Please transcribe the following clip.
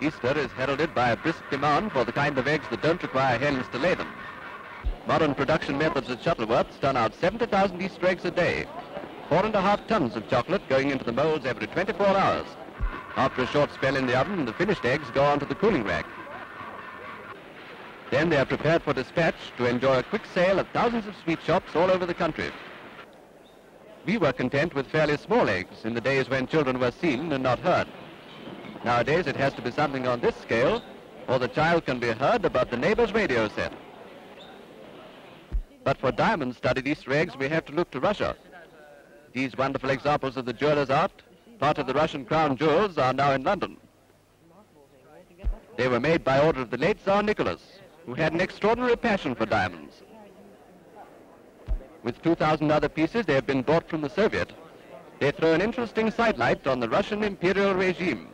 Easter is heralded by a brisk demand for the kind of eggs that don't require hens to lay them. Modern production methods at Shuttleworth turn out 70,000 Easter eggs a day. 4.5 tons of chocolate going into the moulds every 24 hours. After a short spell in the oven, the finished eggs go onto the cooling rack. Then they are prepared for dispatch to enjoy a quick sale at thousands of sweet shops all over the country. We were content with fairly small eggs in the days when children were seen and not heard. Nowadays it has to be something on this scale, or the child can be heard about the neighbor's radio set. But for diamond-studded Easter eggs, we have to look to Russia. These wonderful examples of the jeweller's art, part of the Russian crown jewels, are now in London. They were made by order of the late Tsar Nicholas, who had an extraordinary passion for diamonds. With 2,000 other pieces, they have been bought from the Soviet. They throw an interesting sidelight on the Russian imperial regime.